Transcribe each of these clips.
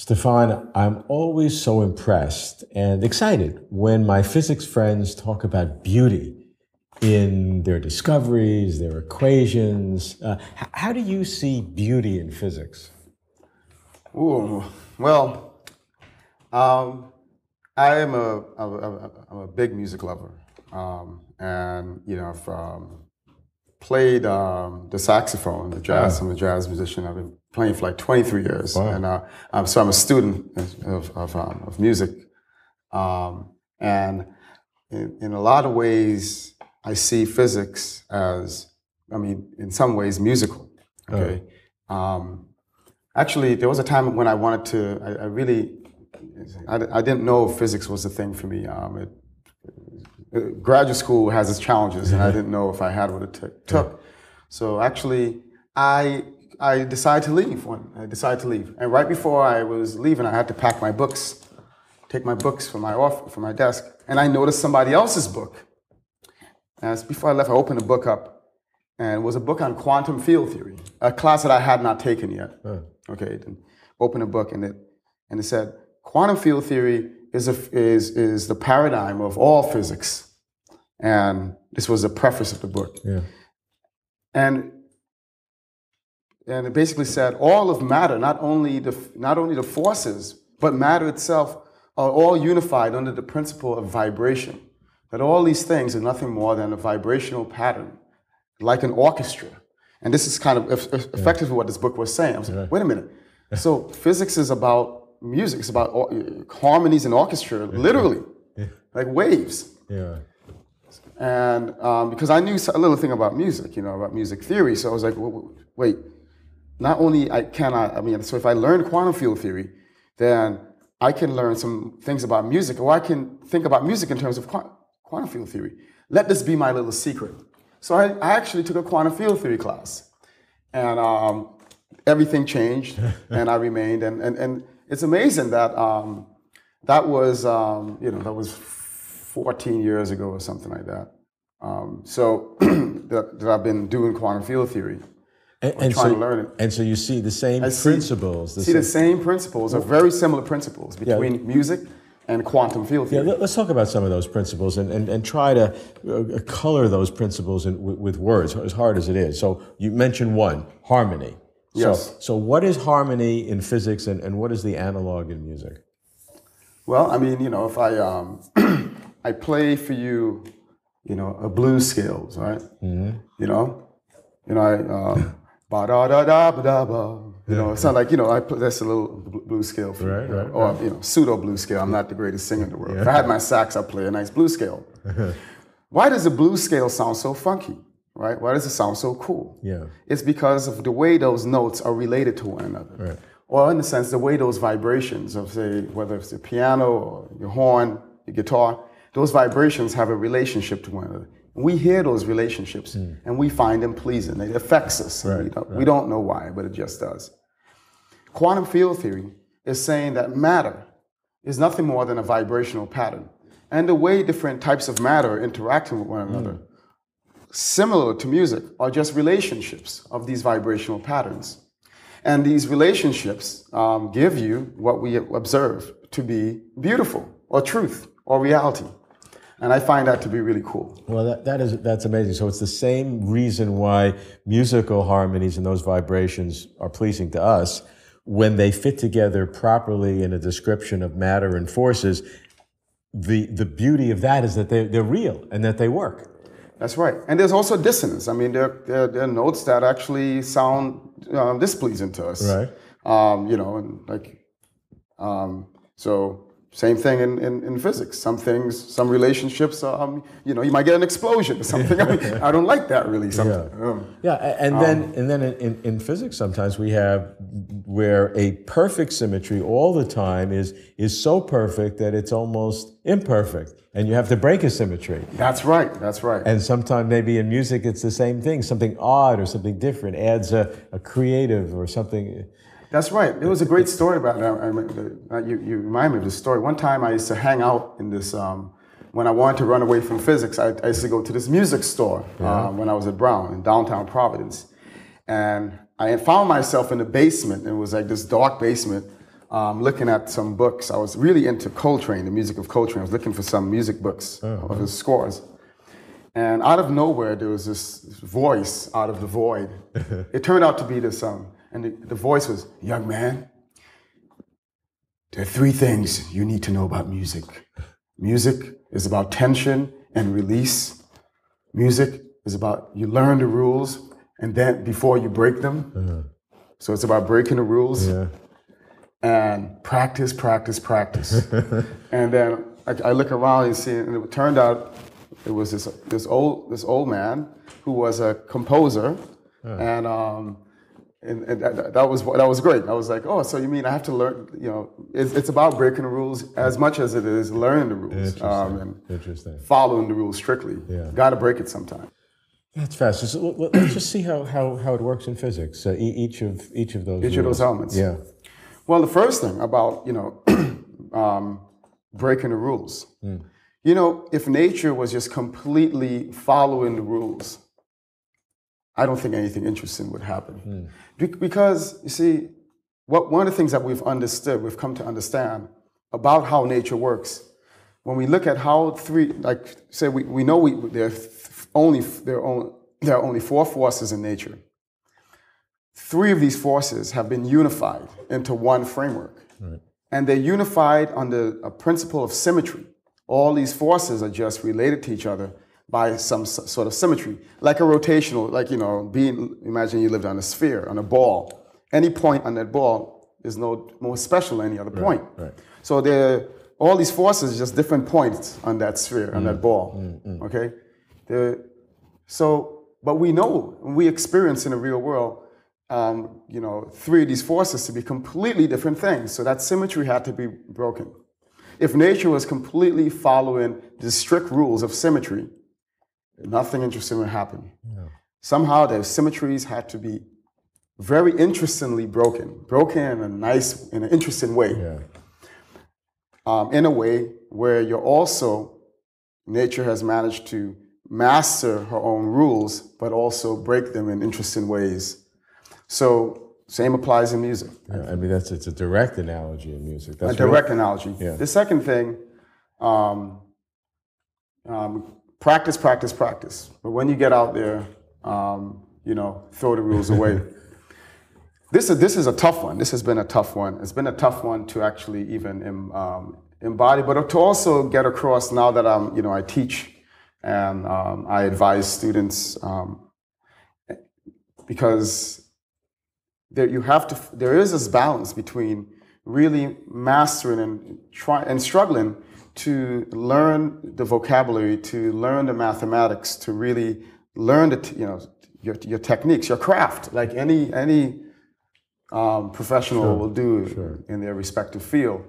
Stephon, I'm always so impressed and excited when my physics friends talk about beauty in their discoveries, their equations. How do you see beauty in physics? Ooh, well, I'm a big music lover, and you know, I've played the saxophone, the jazz. I'm a jazz musician. I've been playing for like 23 years, and so I'm a student of music, and in a lot of ways, I see physics as, I mean, in some ways, musical. Okay. Actually, there was a time when I wanted to. I didn't know physics was a thing for me. Graduate school has its challenges, and I didn't know if I had what it took. So actually, I decided to leave. And right before I was leaving, I had to pack my books, take my books from my desk, and I noticed somebody else's book. And before I left, I opened the book up, and it was a book on quantum field theory, a class that I had not taken yet. Okay, then opened a book, and it said, quantum field theory is the paradigm of all physics. And this was the preface of the book. Yeah. And it basically said all of matter, not only the forces, but matter itself, are all unified under the principle of vibration. That all these things are nothing more than a vibrational pattern, like an orchestra. And this is kind of effectively what this book was saying. I was like, wait a minute. So physics is about music. It's about harmonies in orchestra, literally, like waves. Yeah. And because I knew a little thing about music, you know, about music theory. So I was like, wait, so if I learn quantum field theory, then I can learn some things about music, or I can think about music in terms of quantum field theory. Let this be my little secret. So I actually took a quantum field theory class, and everything changed, and I remained. And it's amazing that that was 14 years ago or something like that. So that I've been doing quantum field theory, to learn it. And so you see the same principles. The same principles, or very similar principles between music and quantum field theory. Yeah, let's talk about some of those principles and try to color those principles with words, as hard as it is. So you mentioned one, harmony. Yes. So what is harmony in physics, and what is the analog in music? Well, I mean, you know, if I I play for you, you know, a blues scales, right? Mm-hmm. You know, I ba da da da ba da ba. You know, it's not like, you know, that's a little blues scale. For me, right. Or, you know, pseudo blues scale. I'm not the greatest singer in the world. Yeah. If I had my sax, I'd play a nice blues scale. Why does a blues scale sound so funky, right? Why does it sound so cool? Yeah. It's because of the way those notes are related to one another. Right. Or in the sense, the way those vibrations of, say, whether it's the piano or your horn, your guitar, those vibrations have a relationship to one another. We hear those relationships, and we find them pleasing. It affects us. Right, we don't know why, but it just does. Quantum field theory is saying that matter is nothing more than a vibrational pattern. And the way different types of matter are interacting with one another, similar to music, are just relationships of these vibrational patterns. And these relationships give you what we observe to be beautiful, or truth, or reality. And I find that to be really cool. Well, that's amazing. So it's the same reason why musical harmonies and those vibrations are pleasing to us. When they fit together properly in a description of matter and forces, the beauty of that is that they're real and that they work. That's right. And there's also dissonance. I mean, there are notes that actually sound displeasing to us. Right. You know, and like, so. Same thing in physics. Some relationships, you know, you might get an explosion or something. I mean, I don't like that really. And then in physics, sometimes we have where a perfect symmetry all the time is so perfect that it's almost imperfect, and you have to break a symmetry. That's right. And sometimes maybe in music, it's the same thing. Something odd or something different adds a creative or something. That's right. It was a great story about that. You remind me of this story. One time I used to hang out in this, when I wanted to run away from physics, I used to go to this music store when I was at Brown in downtown Providence. And I had found myself in the basement, and it was like this dark basement looking at some books. I was really into Coltrane, the music of Coltrane. I was looking for some music books of his scores. And out of nowhere, there was this voice out of the void. It turned out to be this and the voice was, "Young man, there are three things you need to know about music. Music is about tension and release. Music is about you learn the rules and then before you break them." So it's about breaking the rules and practice, practice, practice. And then I look around and see, and it turned out it was this old man who was a composer, and that was great. I was like, oh, so you mean I have to learn? You know, it's about breaking the rules as much as it is learning the rules. Interesting. And following the rules strictly. Yeah. Got to break it sometime. That's fascinating. So let's just see how it works in physics. Each of those elements. Yeah. Well, the first thing about breaking the rules. You know, if nature was just completely following the rules, I don't think anything interesting would happen. Because, you see, one of the things that we've come to understand about how nature works, when we look at how there are only four forces in nature. Three of these forces have been unified into one framework. Right. And they're unified under a principle of symmetry. All these forces are just related to each other by some sort of symmetry, like a rotational, imagine you lived on a sphere, on a ball. Any point on that ball is no more special than any other point. Right. So all these forces are just different points on that sphere, on that ball, okay? But we know, we experience in the real world, three of these forces to be completely different things. So that symmetry had to be broken. If nature was completely following the strict rules of symmetry, nothing interesting would happen. Yeah. Somehow the symmetries had to be very interestingly broken in an interesting way. Yeah. In a way where nature has managed to master her own rules, but also break them in interesting ways. So, same applies in music. Yeah, it's a direct analogy in music. That's a direct analogy. Yeah. The second thing, practice, practice, practice. But when you get out there, throw the rules away. This is a tough one. This has been a tough one. It's been a tough one to actually even embody, but to also get across. Now that I teach, and I advise students because. There is this balance between really mastering and struggling to learn the vocabulary, to learn the mathematics, to really learn your techniques, your craft, like any professional will do in their respective field.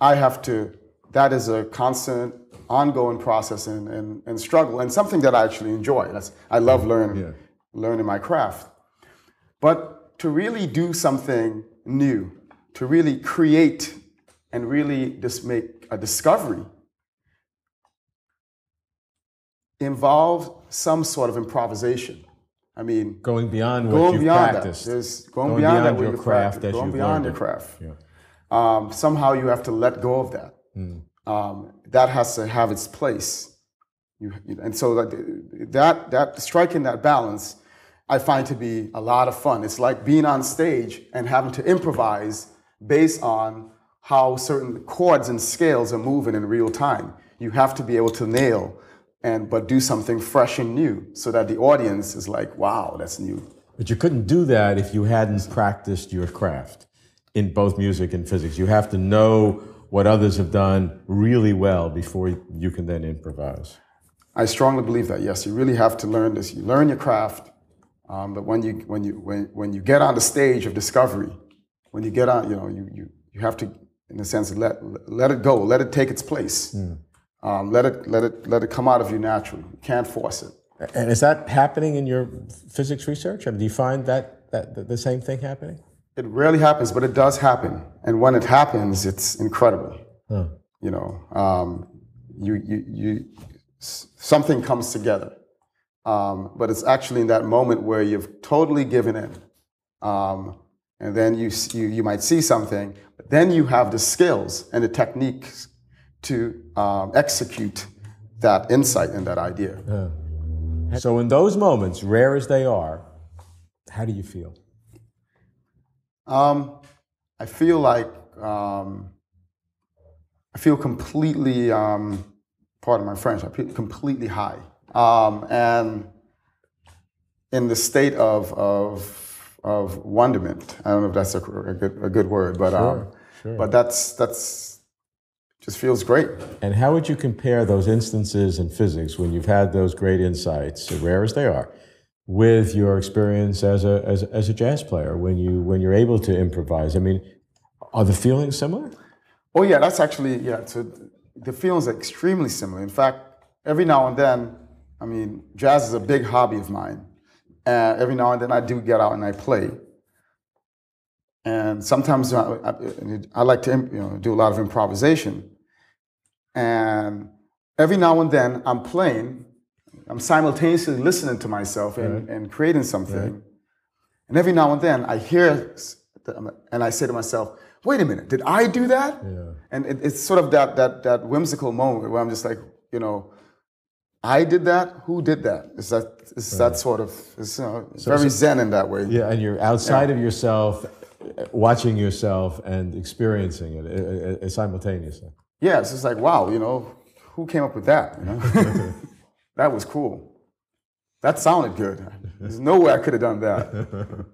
That is a constant, ongoing process and struggle, and something that I actually enjoy. I love learning my craft, but. To really do something new, to really create and really just make a discovery involves some sort of improvisation. I mean, going beyond what you practiced. Going beyond your craft that you've learned. Going beyond your craft. Somehow you have to let go of that. That has to have its place. So striking that balance I find to be a lot of fun. It's like being on stage and having to improvise based on how certain chords and scales are moving in real time. You have to be able to nail but do something fresh and new so that the audience is like, wow, that's new. But you couldn't do that if you hadn't practiced your craft in both music and physics. You have to know what others have done really well before you can then improvise. I strongly believe that, yes. You really have to learn this. You learn your craft. But when you get on the stage of discovery, when you get on, you have to, in a sense, let it go, let it take its place, let it come out of you naturally. You can't force it. And is that happening in your physics research? I mean, do you find that the same thing happening? It rarely happens, but it does happen. And when it happens, it's incredible. Huh. Something comes together. But it's actually in that moment where you've totally given in, and then you might see something, but then you have the skills and the techniques to execute that insight and that idea. Yeah. So in those moments, rare as they are, how do you feel? I feel like, I feel completely, pardon my French, I feel completely high. And in the state of wonderment. I don't know if that's a good word, but sure, sure. But that's just feels great. And how would you compare those instances in physics when you've had those great insights, rare as they are, with your experience as a jazz player when you're able to improvise? I mean, are the feelings similar? Oh yeah, that's actually So the feelings are extremely similar. In fact, every now and then, I mean, jazz is a big hobby of mine. And every now and then I do get out and I play. And sometimes I like to do a lot of improvisation. And every now and then I'm playing, I'm simultaneously listening to myself and creating something. Right. And every now and then I hear, and I say to myself, wait a minute, did I do that? Yeah. And it's sort of that whimsical moment where I'm just like, I did that. Who did that? That sort of very zen in that way. Yeah, and you're outside of yourself, watching yourself and experiencing it simultaneously. Yeah, it's just like wow, who came up with that? That was cool. That sounded good. There's no way I could have done that.